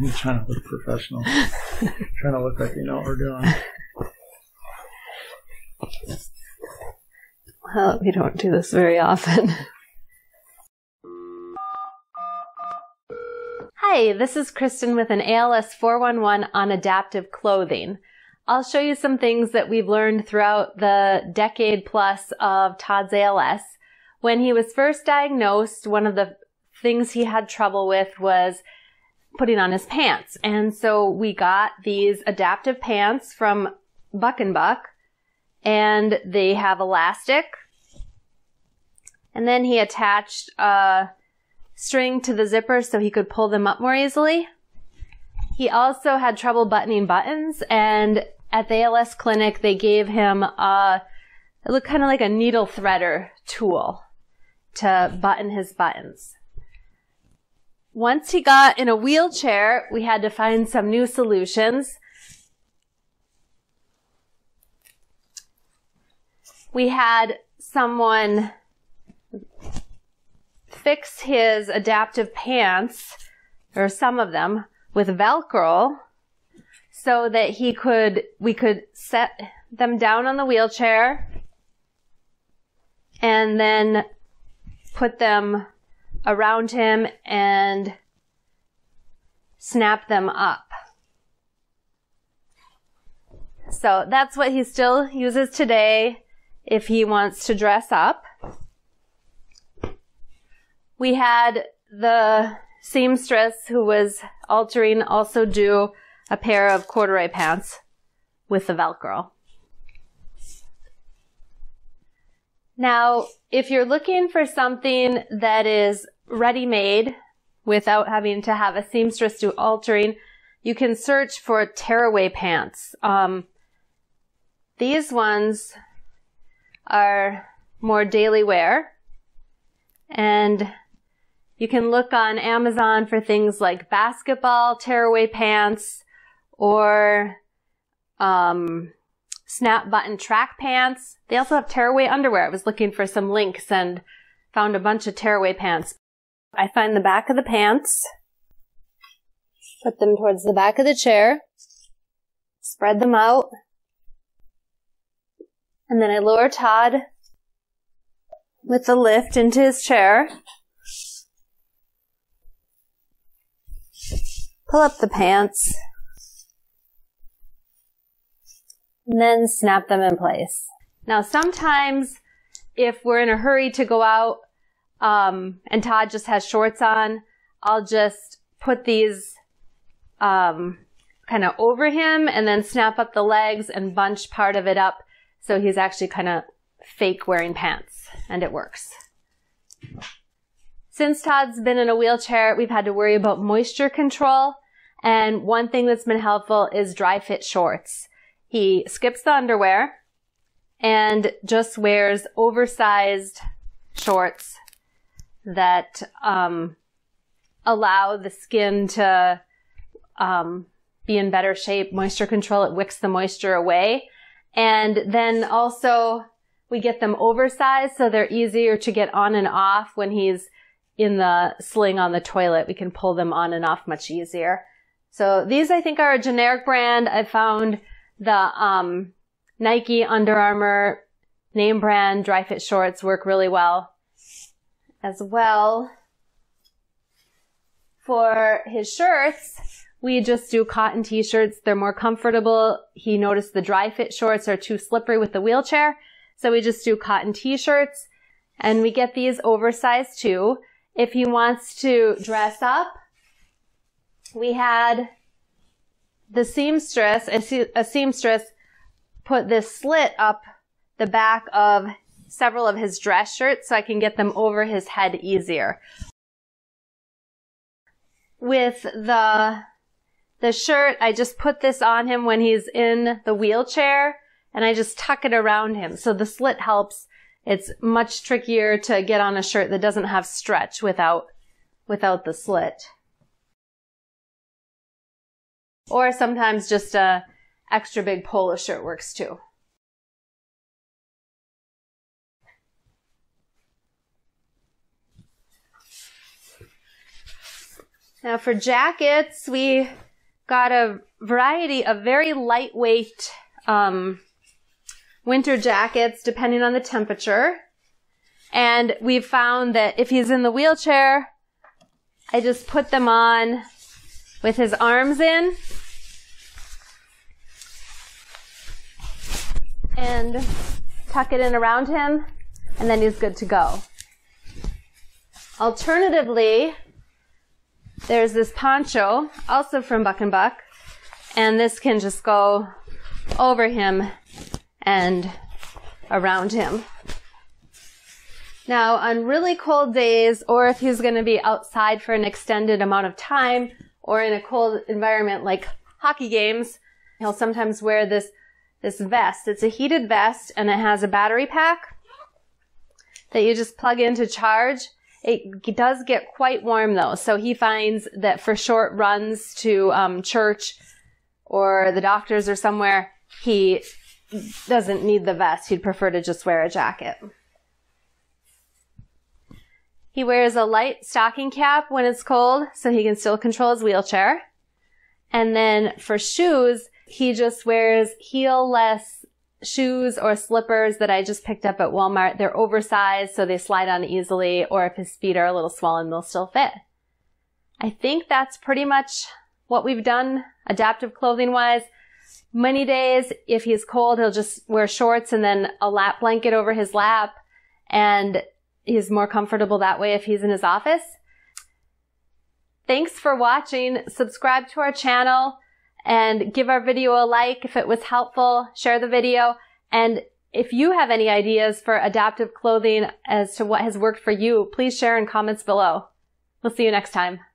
I'm trying to look professional. Trying to look like we know what we're doing. Well, we don't do this very often. Hi, this is Kristen with an ALS 411 on adaptive clothing. I'll show you some things that we've learned throughout the decade plus of Todd's ALS. When he was first diagnosed, one of the things he had trouble with was putting on his pants. And so we got these adaptive pants from Buck and Buck, and they have elastic. And then he attached a string to the zipper so he could pull them up more easily. He also had trouble buttoning buttons, and at the ALS clinic they gave him it looked kind of like a needle threader tool to button his buttons. Once he got in a wheelchair, we had to find some new solutions. We had someone fix his adaptive pants, or some of them, with Velcro so that we could set them down on the wheelchair and then put them around him and snap them up. So that's what he still uses today if he wants to dress up. We had the seamstress who was altering also do a pair of corduroy pants with the Velcro. Now, if you're looking for something that is ready-made without having to have a seamstress do altering, you can search for tearaway pants. These ones are more daily wear, and you can look on Amazon for things like basketball tearaway pants or snap button track pants. They also have tearaway underwear. I was looking for some links and found a bunch of tearaway pants. I find the back of the pants, put them towards the back of the chair, spread them out, and then I lower Todd with the lift into his chair, pull up the pants, and then snap them in place. Now sometimes if we're in a hurry to go out and Todd just has shorts on, I'll just put these kind of over him and then snap up the legs and bunch part of it up so he's actually kind of fake wearing pants, and it works. Since Todd's been in a wheelchair, we've had to worry about moisture control, and one thing that's been helpful is dry fit shorts. He skips the underwear and just wears oversized shorts that allow the skin to be in better shape. Moisture control, it wicks the moisture away. And then also we get them oversized so they're easier to get on and off when he's in the sling on the toilet. We can pull them on and off much easier. So these I think are a generic brand. I found the Nike, Under Armour, name brand dry fit shorts work really well. As well, for his shirts, we just do cotton t-shirts. They're more comfortable. He noticed the dry fit shorts are too slippery with the wheelchair, so we just do cotton t-shirts, and we get these oversized too. If he wants to dress up, we had the seamstress, put this slit up the back of several of his dress shirts so I can get them over his head easier. With the shirt, I just put this on him when he's in the wheelchair, and I just tuck it around him. So the slit helps. It's much trickier to get on a shirt that doesn't have stretch without the slit. Or sometimes just a extra big polo shirt works too. Now for jackets, we got a variety of very lightweight winter jackets depending on the temperature. And we've found that if he's in the wheelchair, I just put them on with his arms in. And tuck it in around him, and then he's good to go. Alternatively, there's this poncho, also from Buck and Buck, and this can just go over him and around him. Now, on really cold days, or if he's going to be outside for an extended amount of time, or in a cold environment like hockey games, he'll sometimes wear this vest. It's a heated vest, and it has a battery pack that you just plug in to charge. It does get quite warm though, so he finds that for short runs to church or the doctor's or somewhere, he doesn't need the vest. He'd prefer to just wear a jacket. He wears a light stocking cap when it's cold, so he can still control his wheelchair. And then for shoes, he just wears heel-less shoes or slippers that I just picked up at Walmart. They're oversized, so they slide on easily, or if his feet are a little swollen, they'll still fit. I think that's pretty much what we've done adaptive clothing-wise. Many days, if he's cold, he'll just wear shorts and then a lap blanket over his lap, and he's more comfortable that way if he's in his office. Thanks for watching. Subscribe to our channel and give our video a like if it was helpful. Share the video. And if you have any ideas for adaptive clothing as to what has worked for you, please share in comments below. We'll see you next time.